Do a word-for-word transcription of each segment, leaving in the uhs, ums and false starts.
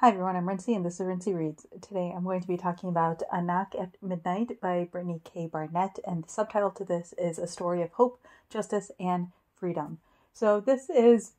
Hi everyone, I'm Rincey and this is Rincey Reads. Today I'm going to be talking about A Knock at Midnight by Brittany K. Barnett, and the subtitle to this is A Story of Hope, Justice, and Freedom. So this is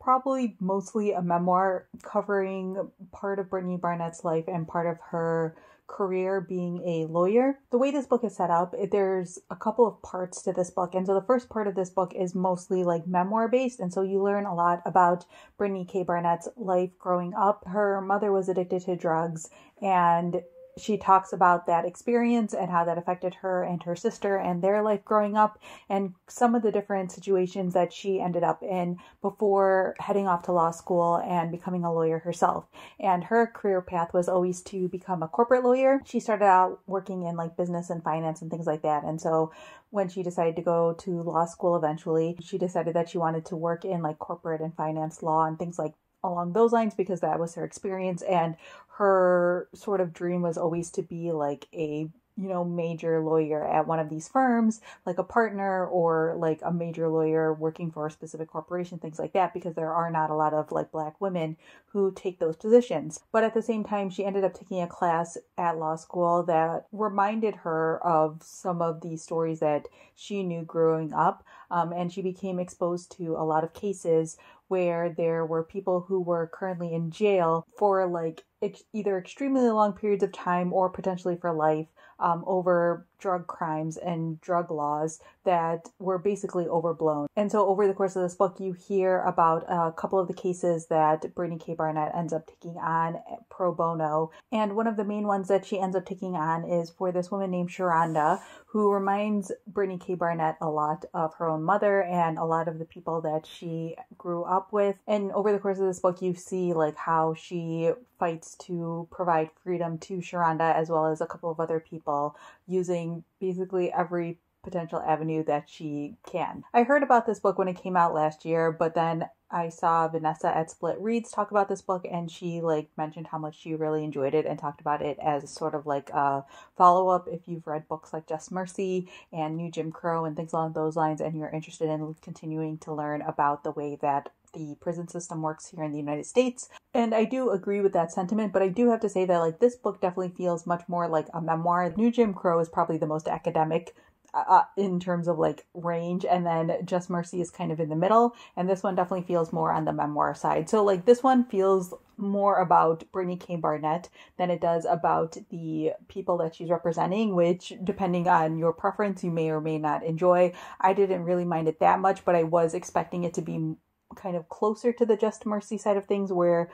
probably mostly a memoir covering part of Brittany Barnett's life and part of her career being a lawyer. The way this book is set up, there's a couple of parts to this book, and so the first part of this book is mostly like memoir based, and so you learn a lot about Brittany K. Barnett's life growing up. Her mother was addicted to drugs, and she talks about that experience and how that affected her and her sister and their life growing up, and some of the different situations that she ended up in before heading off to law school and becoming a lawyer herself. And her career path was always to become a corporate lawyer. She started out working in like business and finance and things like that. And so when she decided to go to law school eventually, she decided that she wanted to work in like corporate and finance law and things like along those lines, because that was her experience, and her sort of dream was always to be like a, you know, major lawyer at one of these firms, like a partner or like a major lawyer working for a specific corporation, things like that, because there are not a lot of like black women who take those positions. But at the same time, she ended up taking a class at law school that reminded her of some of the stories that she knew growing up, um, and she became exposed to a lot of cases where there were people who were currently in jail for like ex either extremely long periods of time or potentially for life um, over drug crimes and drug laws that were basically overblown. And so over the course of this book, you hear about a couple of the cases that Brittany K. Barnett ends up taking on pro bono. And one of the main ones that she ends up taking on is for this woman named Sharonda, who reminds Brittany K. Barnett a lot of her own mother and a lot of the people that she grew up with. And over the course of this book, you see like how she fights to provide freedom to Sharonda as well as a couple of other people, using basically every potential avenue that she can. I heard about this book when it came out last year, but then I saw Vanessa at Split Reads talk about this book, and she like mentioned how much she really enjoyed it and talked about it as sort of like a follow-up if you've read books like Just Mercy and New Jim Crow and things along those lines, and you're interested in continuing to learn about the way that the prison system works here in the United States. And I do agree with that sentiment, but I do have to say that like this book definitely feels much more like a memoir. New Jim Crow is probably the most academic Uh, in terms of like range, and then Just Mercy is kind of in the middle, and this one definitely feels more on the memoir side. So like this one feels more about Brittany K. Barnett than it does about the people that she's representing, which depending on your preference you may or may not enjoy. I didn't really mind it that much, but I was expecting it to be kind of closer to the Just Mercy side of things, where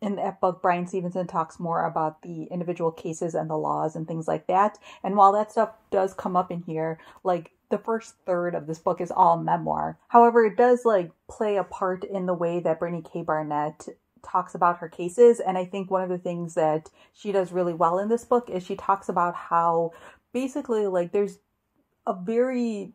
in that book, Brian Stevenson talks more about the individual cases and the laws and things like that. And while that stuff does come up in here, like the first third of this book is all memoir. However, it does like play a part in the way that Brittany K. Barnett talks about her cases. And I think one of the things that she does really well in this book is she talks about how basically like there's a very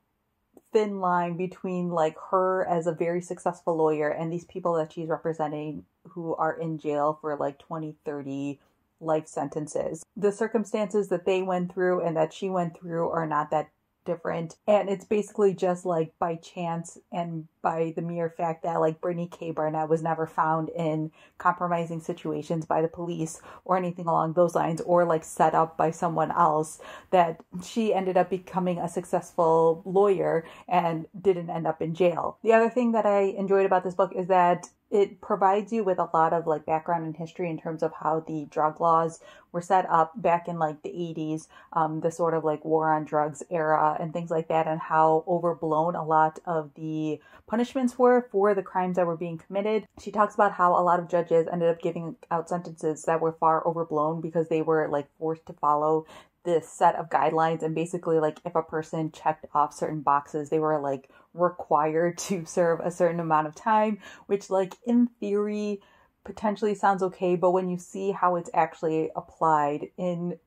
thin line between like her as a very successful lawyer and these people that she's representing who are in jail for like twenty, thirty life sentences. The circumstances that they went through and that she went through are not that different, and it's basically just like by chance and by the mere fact that like Brittany K. Barnett was never found in compromising situations by the police or anything along those lines, or like set up by someone else, that she ended up becoming a successful lawyer and didn't end up in jail. The other thing that I enjoyed about this book is that it provides you with a lot of like background and history in terms of how the drug laws were set up back in like the eighties, um, the sort of like war on drugs era and things like that, and how overblown a lot of the punishments were for the crimes that were being committed. She talks about how a lot of judges ended up giving out sentences that were far overblown because they were like forced to follow this set of guidelines, and basically like if a person checked off certain boxes they were like required to serve a certain amount of time, which like in theory potentially sounds okay, but when you see how it's actually applied in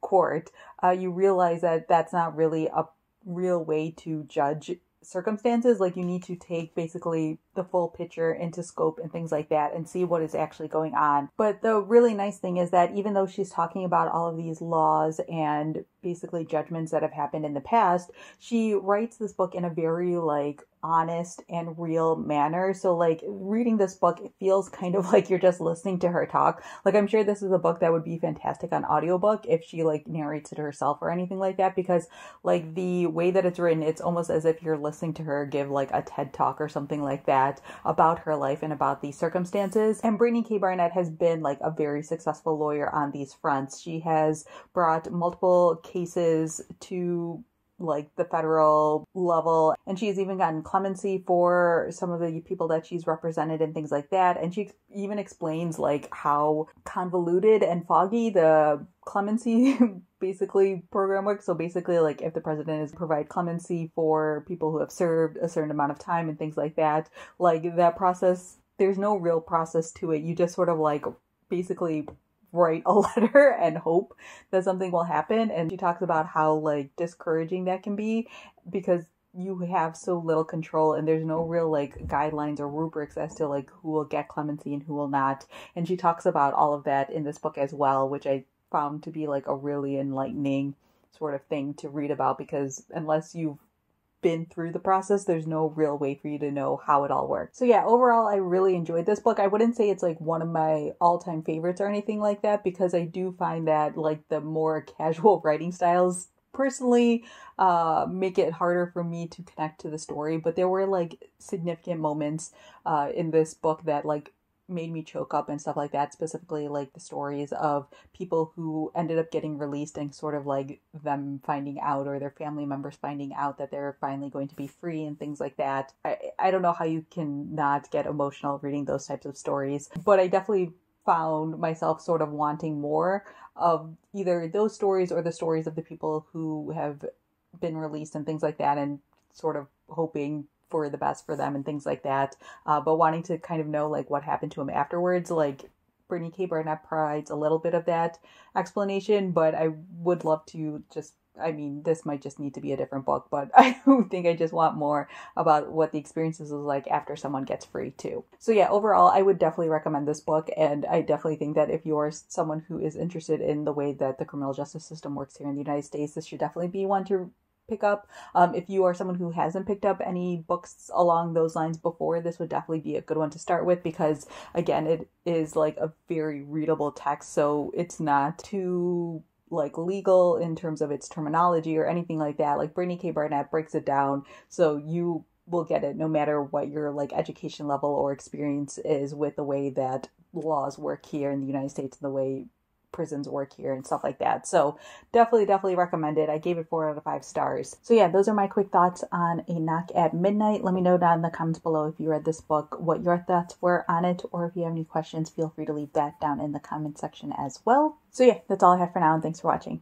court, uh, you realize that that's not really a real way to judge circumstances. Like you need to take basically the full picture into scope and things like that and see what is actually going on. But the really nice thing is that even though she's talking about all of these laws and basically judgments that have happened in the past, she writes this book in a very like honest and real manner. So like reading this book, it feels kind of like you're just listening to her talk. Like I'm sure this is a book that would be fantastic on audiobook if she like narrates it herself or anything like that, because like the way that it's written, it's almost as if you're listening to her give like a TED talk or something like that about her life and about the circumstances. And Brittany K. Barnett has been like a very successful lawyer on these fronts. She has brought multiple cases to like the federal level, and she's even gotten clemency for some of the people that she's represented and things like that. And she even explains like how convoluted and foggy the clemency basically program works. So basically like if the president is provide clemency for people who have served a certain amount of time and things like that, like that process, there's no real process to it. You just sort of like basically write a letter and hope that something will happen. And she talks about how like discouraging that can be, because you have so little control and there's no real like guidelines or rubrics as to like who will get clemency and who will not. And she talks about all of that in this book as well, which I found to be like a really enlightening sort of thing to read about, because unless you've been through the process, there's no real way for you to know how it all works. So yeah, overall, I really enjoyed this book. I wouldn't say it's like one of my all-time favorites or anything like that, because I do find that like the more casual writing styles personally uh, make it harder for me to connect to the story. But there were like significant moments uh, in this book that like made me choke up and stuff like that, specifically like the stories of people who ended up getting released and sort of like them finding out, or their family members finding out that they're finally going to be free and things like that. I, I don't know how you can not get emotional reading those types of stories, but I definitely found myself sort of wanting more of either those stories or the stories of the people who have been released and things like that, and sort of hoping for the best for them and things like that, uh, but wanting to kind of know like what happened to him afterwards. Like Brittany K. Barnett provides a little bit of that explanation, but I would love to just, I mean, this might just need to be a different book, but I think I just want more about what the experiences was like after someone gets free too. So yeah, overall, I would definitely recommend this book. And I definitely think that if you're someone who is interested in the way that the criminal justice system works here in the United States, this should definitely be one to pick up. Um, if you are someone who hasn't picked up any books along those lines before, this would definitely be a good one to start with, because again, it is like a very readable text, so it's not too like legal in terms of its terminology or anything like that. Like Brittany K. Barnett breaks it down, so you will get it no matter what your like education level or experience is with the way that laws work here in the United States and the way prisons work here and stuff like that. So definitely, definitely recommend it. I gave it four out of five stars. So yeah, those are my quick thoughts on A Knock at Midnight. Let me know down in the comments below if you read this book, what your thoughts were on it, or if you have any questions, feel free to leave that down in the comment section as well. So yeah, that's all I have for now, and thanks for watching.